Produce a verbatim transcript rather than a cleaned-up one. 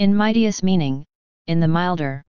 In Mitius meaning, in the milder.